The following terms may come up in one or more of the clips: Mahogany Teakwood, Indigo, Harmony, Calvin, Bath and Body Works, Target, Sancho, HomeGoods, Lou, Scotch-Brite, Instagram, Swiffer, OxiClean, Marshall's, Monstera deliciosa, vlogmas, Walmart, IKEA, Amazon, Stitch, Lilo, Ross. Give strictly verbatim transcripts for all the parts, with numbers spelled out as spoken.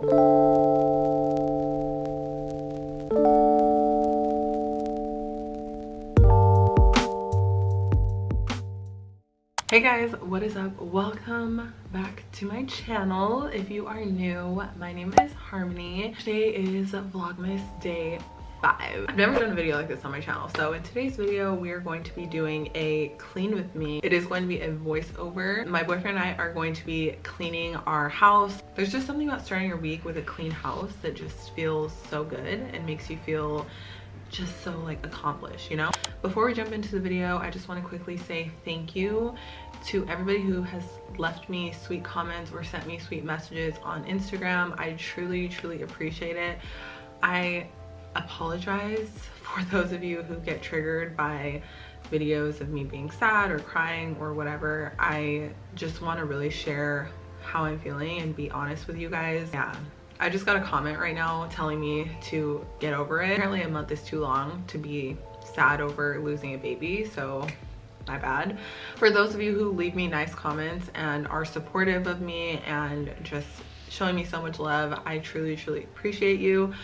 Hey guys, what is up? Welcome back to my channel. If you are new, my name is Harmony. Today is Vlogmas day five. I've never done a video like this on my channel, so in today's video we are going to be doing a clean with me. It is going to be a voiceover. My boyfriend and I are going to be cleaning our house. There's just something about starting your week with a clean house that just feels so good and makes you feel just so like accomplished, you know? Before we jump into the video, I just want to quickly say thank you to everybody who has left me sweet comments or sent me sweet messages on Instagram. I truly, truly appreciate it. I apologize for those of you who get triggered by videos of me being sad or crying or whatever. I just want to really share how I'm feeling and be honest with you guys. Yeah, I just got a comment right now telling me to get over it. Apparently a month is too long to be sad over losing a baby, so my bad. For those of you who leave me nice comments and are supportive of me and just showing me so much love, I truly, truly appreciate you.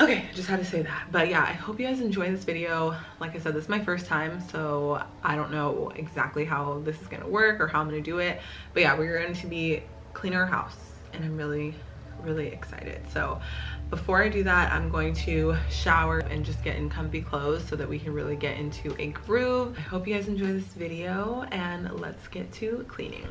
Okay, I just had to say that. But yeah, I hope you guys enjoy this video. Like I said, this is my first time, so I don't know exactly how this is gonna work or how I'm gonna do it. But yeah, we're going to be cleaning our house and I'm really, really excited. So before I do that, I'm going to shower and just get in comfy clothes so that we can really get into a groove. I hope you guys enjoy this video and let's get to cleaning.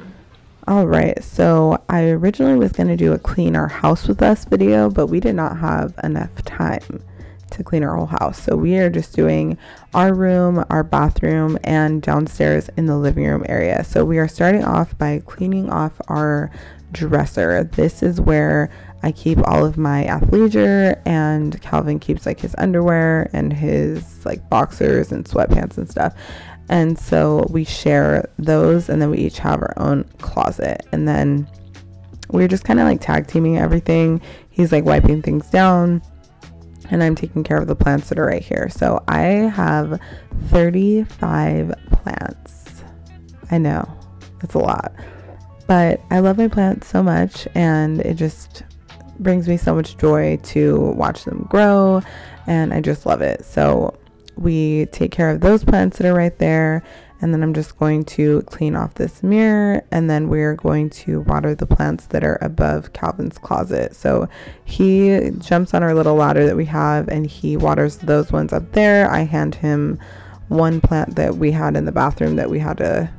All right, so I originally was going to do a clean our house with us video, but we did not have enough time to clean our whole house, so we are just doing our room, our bathroom, and downstairs in the living room area. So we are starting off by cleaning off our dresser. This is where I keep all of my athleisure, and Calvin keeps like his underwear and his like boxers and sweatpants and stuff. And so we share those, and then we each have our own closet. And then we're just kind of like tag teaming everything. He's like wiping things down, and I'm taking care of the plants that are right here. So I have thirty-five plants. I know, that's a lot. But I love my plants so much, and it just brings me so much joy to watch them grow, and I just love it. So we take care of those plants that are right there, and then I'm just going to clean off this mirror, and then we're going to water the plants that are above Calvin's closet. So he jumps on our little ladder that we have and he waters those ones up there. I hand him one plant that we had in the bathroom that we had to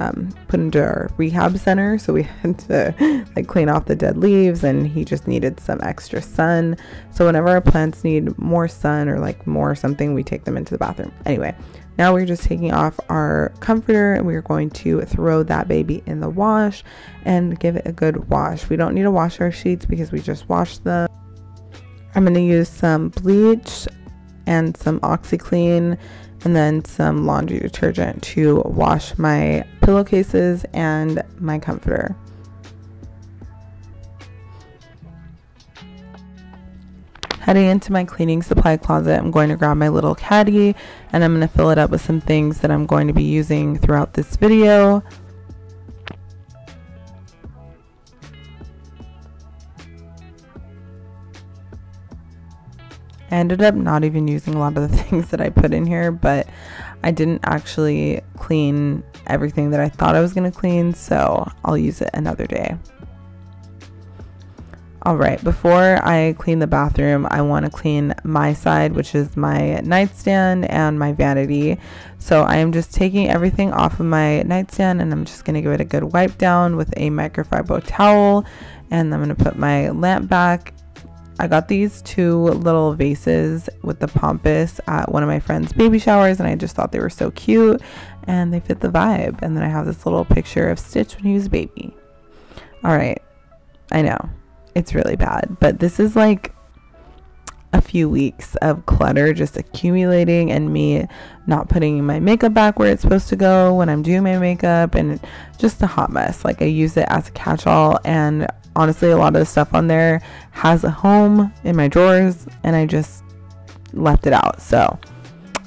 um, put into our rehab center, so we had to like clean off the dead leaves, and he just needed some extra sun. So whenever our plants need more sun or like more something, we take them into the bathroom. Anyway, now we're just taking off our comforter, and we're going to throw that baby in the wash and give it a good wash. We don't need to wash our sheets because we just washed them. I'm going to use some bleach and some OxiClean and then some laundry detergent to wash my pillowcases and my comforter. Heading into my cleaning supply closet, I'm going to grab my little caddy and I'm going to fill it up with some things that I'm going to be using throughout this video. I ended up not even using a lot of the things that I put in here, but I didn't actually clean everything that I thought I was going to clean, so I'll use it another day. All right, before I clean the bathroom, I want to clean my side, which is my nightstand and my vanity. So I am just taking everything off of my nightstand and I'm just going to give it a good wipe down with a microfiber towel, and I'm going to put my lamp back. I got these two little vases with the pompous at one of my friend's baby showers, and I just thought they were so cute and they fit the vibe. And then I have this little picture of Stitch when he was a baby. All right, I know it's really bad, but this is like a few weeks of clutter just accumulating, and me not putting my makeup back where it's supposed to go when I'm doing my makeup, and just a hot mess. Like I use it as a catch-all, and honestly a lot of the stuff on there has a home in my drawers and I just left it out. So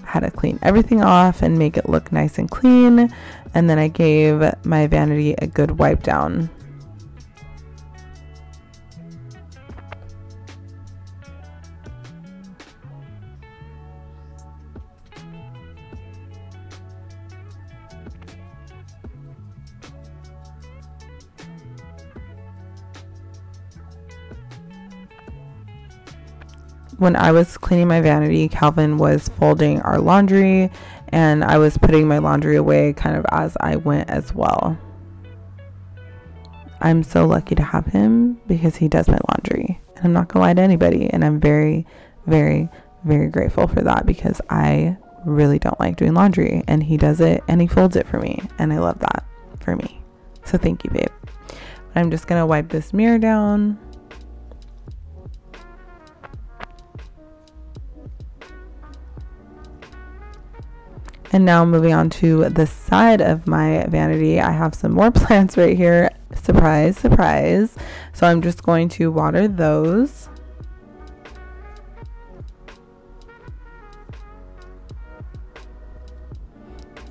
I had to clean everything off and make it look nice and clean, and then I gave my vanity a good wipe down. When I was cleaning my vanity, Calvin was folding our laundry, and I was putting my laundry away kind of as I went as well. I'm so lucky to have him because he does my laundry, and I'm not gonna lie to anybody, and I'm very, very, very grateful for that because I really don't like doing laundry, and he does it and he folds it for me, and I love that for me. So thank you, babe. I'm just gonna wipe this mirror down. And now moving on to the side of my vanity, I have some more plants right here. Surprise, surprise. So I'm just going to water those.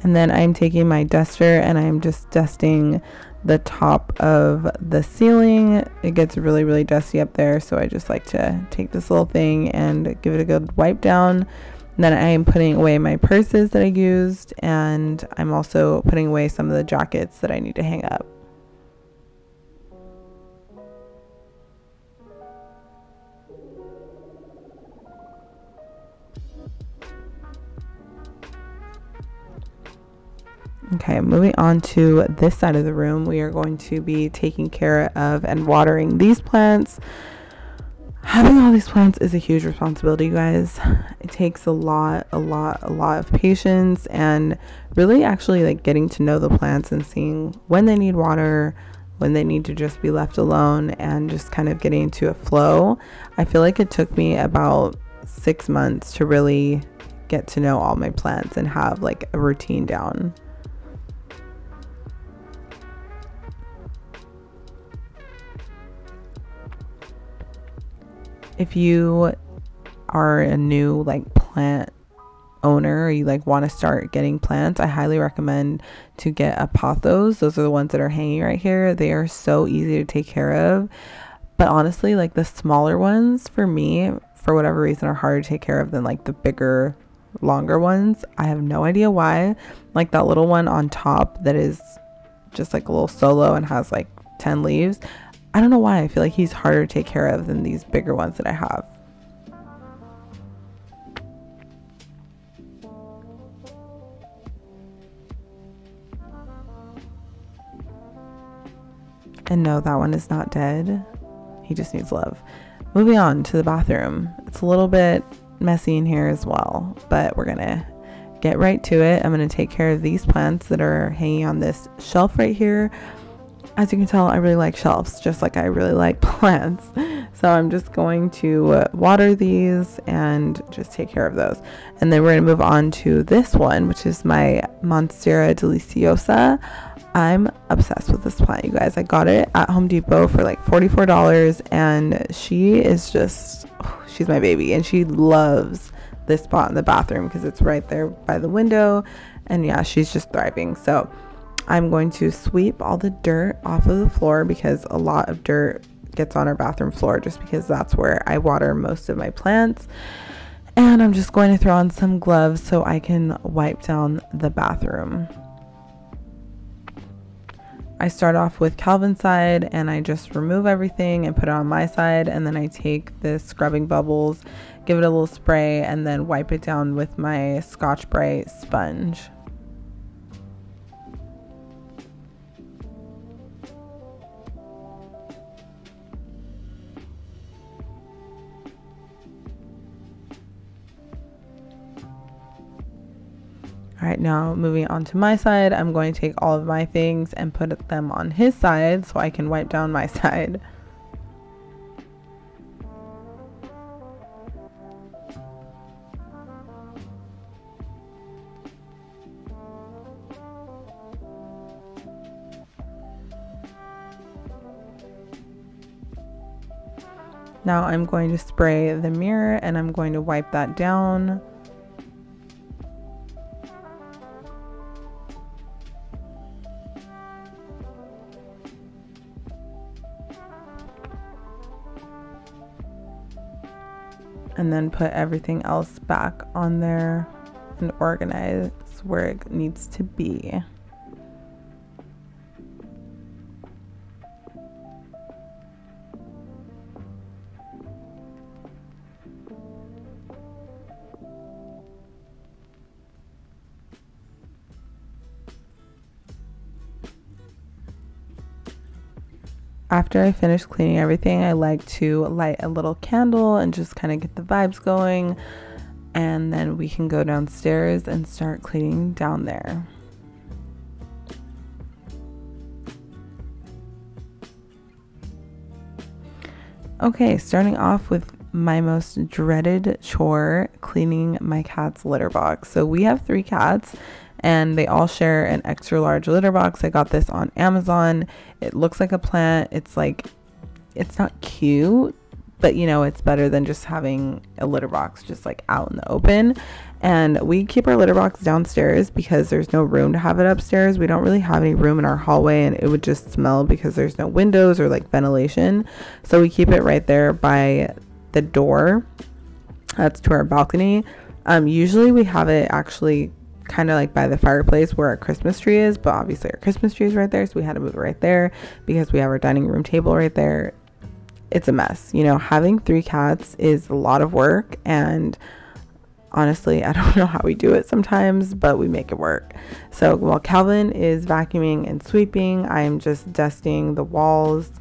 And then I'm taking my duster and I'm just dusting the top of the ceiling. It gets really, really dusty up there. So I just like to take this little thing and give it a good wipe down. Then I am putting away my purses that I used, and I'm also putting away some of the jackets that I need to hang up. Okay, moving on to this side of the room, we are going to be taking care of and watering these plants. Having all these plants is a huge responsibility, you guys. It takes a lot, a lot, a lot of patience and really actually like getting to know the plants and seeing when they need water, when they need to just be left alone, and just kind of getting into a flow. I feel like it took me about six months to really get to know all my plants and have like a routine down. If you are a new like plant owner, or you like want to start getting plants, I highly recommend to get apothos. Those are the ones that are hanging right here. They are so easy to take care of. But honestly, like the smaller ones for me, for whatever reason, are harder to take care of than like the bigger, longer ones. I have no idea why. Like that little one on top that is just like a little solo and has like ten leaves. I don't know why I feel like he's harder to take care of than these bigger ones that I have. And no, that one is not dead. He just needs love. Moving on to the bathroom. It's a little bit messy in here as well, but we're gonna get right to it. I'm gonna take care of these plants that are hanging on this shelf right here. As you can tell, I really like shelves, just like I really like plants. So I'm just going to water these and just take care of those. And then we're going to move on to this one, which is my Monstera deliciosa. I'm obsessed with this plant, you guys. I got it at Home Depot for like forty-four dollars, and she is just, oh, she's my baby, and she loves this spot in the bathroom because it's right there by the window. And yeah, she's just thriving. So I'm going to sweep all the dirt off of the floor because a lot of dirt gets on our bathroom floor just because that's where I water most of my plants. And I'm just going to throw on some gloves so I can wipe down the bathroom. I start off with Calvin's side and I just remove everything and put it on my side, and then I take this scrubbing bubbles, give it a little spray, and then wipe it down with my Scotch-Brite sponge. Alright, now moving on to my side, I'm going to take all of my things and put them on his side so I can wipe down my side. Now I'm going to spray the mirror and I'm going to wipe that down. and then put everything else back on there and organize where it needs to be. After I finish cleaning everything, I like to light a little candle and just kind of get the vibes going, and then we can go downstairs and start cleaning down there. Okay, starting off with my most dreaded chore, cleaning my cat's litter box. So we have three cats, and they all share an extra large litter box. I got this on Amazon. It looks like a plant. It's like, it's not cute, but you know, it's better than just having a litter box just like out in the open. And we keep our litter box downstairs because there's no room to have it upstairs. We don't really have any room in our hallway, and it would just smell because there's no windows or like ventilation. So we keep it right there by the door that's to our balcony. Um, usually we have it actually kind of like by the fireplace where our Christmas tree is, but obviously our Christmas tree is right there, so we had to move it right there because we have our dining room table right there. It's a mess. You know, having three cats is a lot of work, and honestly, I don't know how we do it sometimes, but we make it work. So while Calvin is vacuuming and sweeping, I'm just dusting the walls,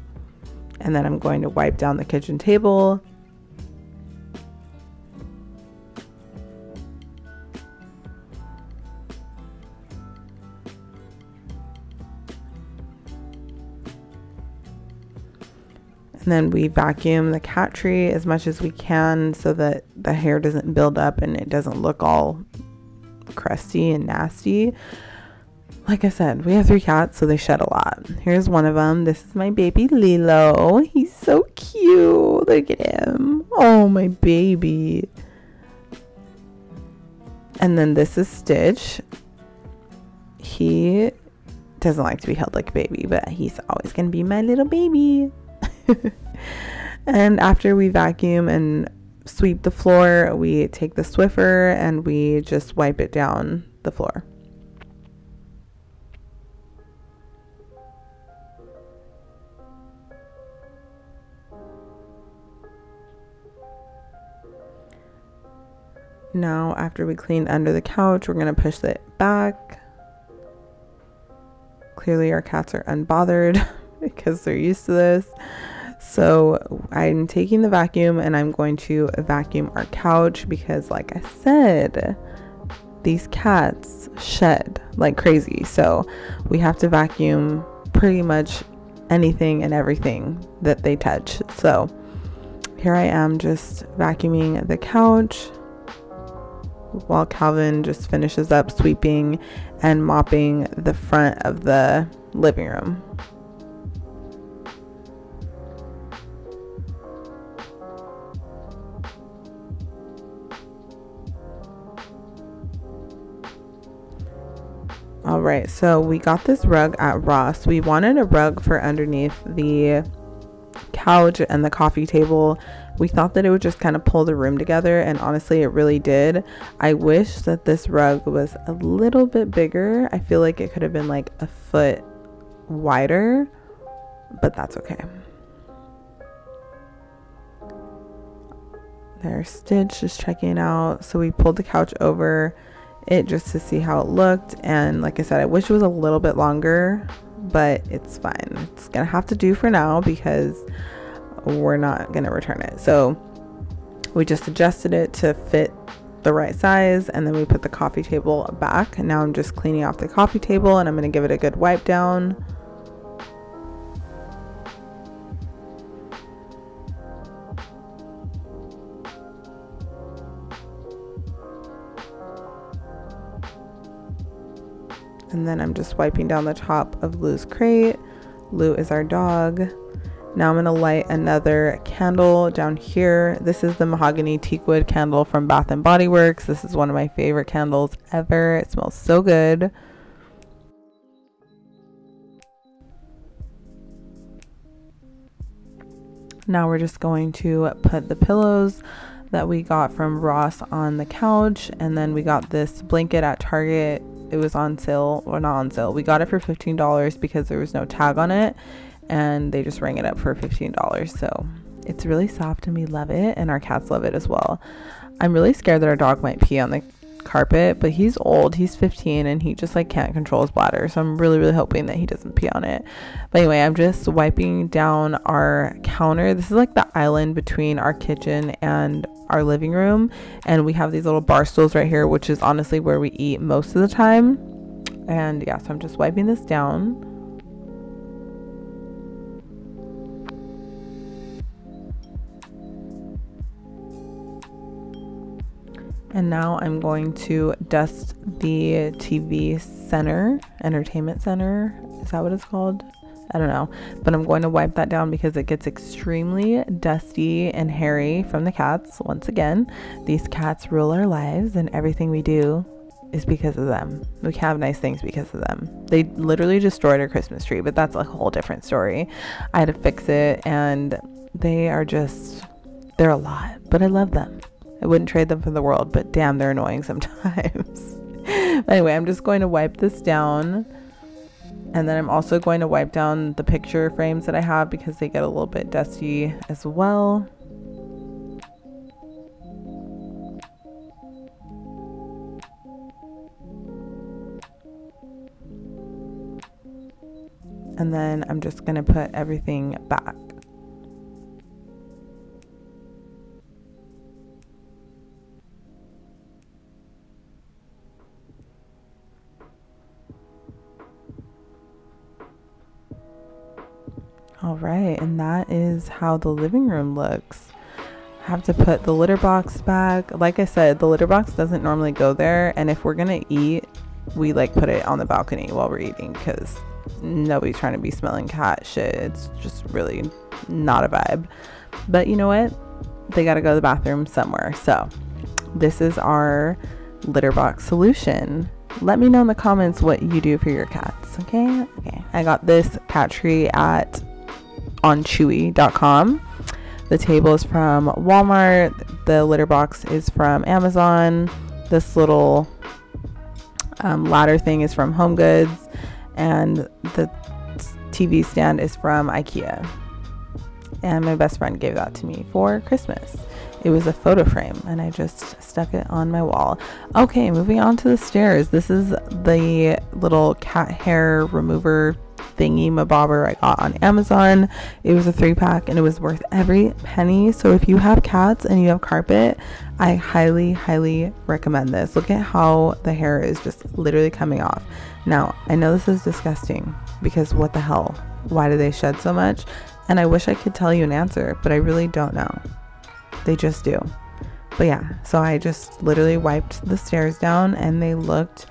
and then I'm going to wipe down the kitchen table. And then we vacuum the cat tree as much as we can so that the hair doesn't build up and it doesn't look all crusty and nasty. Like I said, we have three cats, so they shed a lot. Here's one of them. This is my baby Lilo. He's so cute. Look at him. Oh, my baby. And then this is Stitch. He doesn't like to be held like a baby, but he's always going to be my little baby. And after we vacuum and sweep the floor, we take the Swiffer and we just wipe it down the floor. Now, after we clean under the couch, we're going to push it back. Clearly, our cats are unbothered because they're used to this. So I'm taking the vacuum and I'm going to vacuum our couch because, like I said, these cats shed like crazy. So we have to vacuum pretty much anything and everything that they touch. So here I am just vacuuming the couch while Calvin just finishes up sweeping and mopping the front of the living room. All right, so we got this rug at Ross. We wanted a rug for underneath the couch and the coffee table. We thought that it would just kind of pull the room together, and honestly, it really did. I wish that this rug was a little bit bigger. I feel like it could have been like a foot wider, but that's okay. There's Stitch just checking out. So we pulled the couch over it just to see how it looked, and like I said, I wish it was a little bit longer, but it's fine. It's gonna have to do for now because we're not gonna return it. So we just adjusted it to fit the right size, and then we put the coffee table back, and now I'm just cleaning off the coffee table and I'm gonna give it a good wipe down. And then I'm just wiping down the top of Lou's crate. Lou is our dog. Now I'm going to light another candle down here. This is the Mahogany Teakwood candle from Bath and Body Works. This is one of my favorite candles ever. It smells so good. Now we're just going to put the pillows that we got from Ross on the couch, and then we got this blanket at Target. It was on sale, or not on sale, we got it for fifteen dollars because there was no tag on it and they just rang it up for fifteen dollars. So it's really soft and we love it, and our cats love it as well. I'm really scared that our dog might pee on the carpet, but he's old, he's fifteen, and he just like can't control his bladder, so I'm really really hoping that he doesn't pee on it. But anyway, I'm just wiping down our counter. This is like the island between our kitchen and our living room, and we have these little bar stools right here, which is honestly where we eat most of the time. And yeah, so I'm just wiping this down. And now I'm going to dust the T V center, entertainment center, is that what it's called? I don't know, but I'm going to wipe that down because it gets extremely dusty and hairy from the cats. Once again, these cats rule our lives, and everything we do is because of them. We can have nice things because of them. They literally destroyed our Christmas tree, but that's a whole different story. I had to fix it, and they are just, they're a lot, but I love them. I wouldn't trade them for the world, but damn, they're annoying sometimes. Anyway, I'm just going to wipe this down. And then I'm also going to wipe down the picture frames that I have because they get a little bit dusty as well. And then I'm just going to put everything back. All right, and that is how the living room looks. I have to put the litter box back. Like I said, the litter box doesn't normally go there, and if we're gonna eat, we like put it on the balcony while we're eating because nobody's trying to be smelling cat shit. It's just really not a vibe. But you know what? They gotta go to the bathroom somewhere. So this is our litter box solution. Let me know in the comments what you do for your cats, okay? Okay, I got this cat tree at on Chewy dot com. The table is from Walmart. The litter box is from Amazon. This little um, ladder thing is from HomeGoods, and the T V stand is from IKEA. And my best friend gave that to me for Christmas. It was a photo frame, and I just stuck it on my wall. Okay, moving on to the stairs. This is the little cat hair remover thingy mabobber I got on Amazon. It was a three pack and it was worth every penny. So if you have cats and you have carpet, I highly highly recommend this. Look at how the hair is just literally coming off. Now I know this is disgusting because what the hell, why do they shed so much? And I wish I could tell you an answer, but I really don't know. They just do. But yeah, so I just literally wiped the stairs down and they looked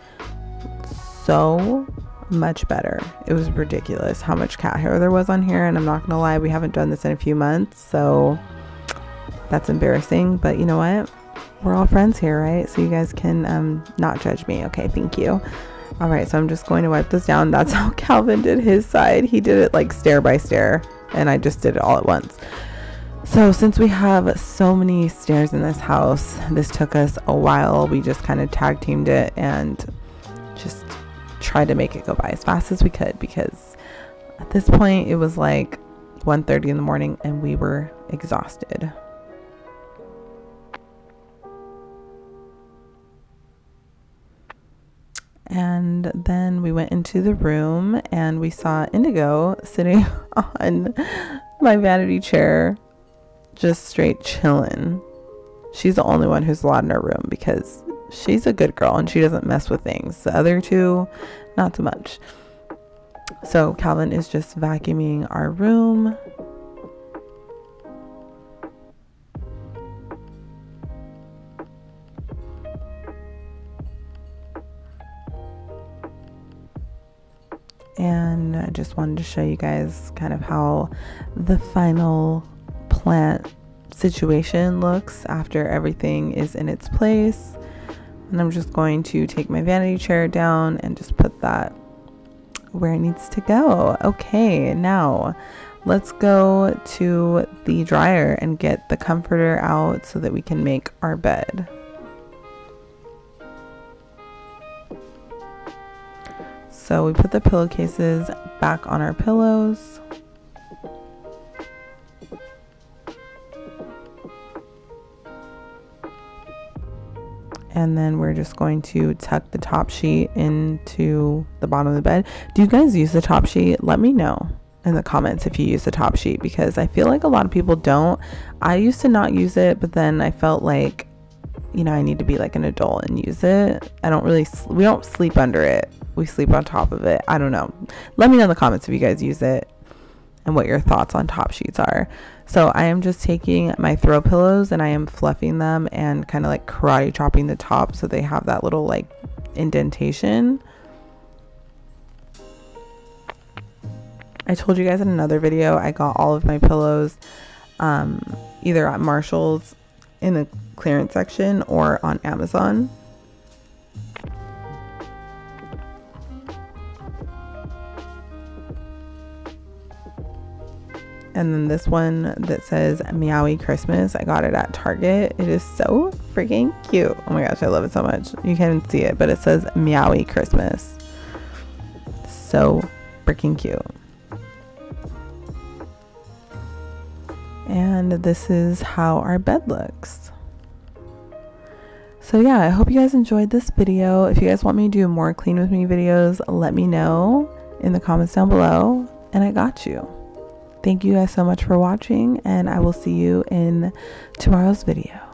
so much better. It was ridiculous how much cat hair there was on here, and I'm not gonna lie, we haven't done this in a few months, so that's embarrassing. But you know what, we're all friends here, right? So you guys can um not judge me, okay? Thank you. All right, so I'm just going to wipe this down. That's how Calvin did his side. He did it like stair by stair, and I just did it all at once. So since we have so many stairs in this house, this took us a while. We just kind of tag teamed it and just tried to make it go by as fast as we could, because at this point it was like one thirty in the morning and we were exhausted. And then we went into the room and we saw Indigo sitting on my vanity chair, just straight chilling. She's the only one who's allowed in her room because she's a good girl and she doesn't mess with things. The other two, not so much. So Calvin is just vacuuming our room. And I just wanted to show you guys kind of how the final plant situation looks after everything is in its place. And I'm just going to take my vanity chair down and just put that where it needs to go. Okay, now let's go to the dryer and get the comforter out so that we can make our bed. So we put the pillowcases back on our pillows. And then we're just going to tuck the top sheet into the bottom of the bed. Do you guys use the top sheet? Let me know in the comments if you use the top sheet, because I feel like a lot of people don't. I used to not use it, but then I felt like, you know, I need to be like an adult and use it. I don't really, we don't sleep under it. We sleep on top of it. I don't know. Let me know in the comments if you guys use it and what your thoughts on top sheets are. So I am just taking my throw pillows and I am fluffing them and kind of like karate chopping the top so they have that little like indentation. I told you guys in another video I got all of my pillows um, either at Marshall's in the clearance section or on Amazon. And then this one that says Meowie Christmas, I got it at Target. It is so freaking cute. Oh my gosh, I love it so much. You can't see it, but it says Meowie Christmas. So freaking cute. And this is how our bed looks. So yeah, I hope you guys enjoyed this video. If you guys want me to do more clean with me videos, let me know in the comments down below, and I got you. Thank you guys so much for watching, and I will see you in tomorrow's video.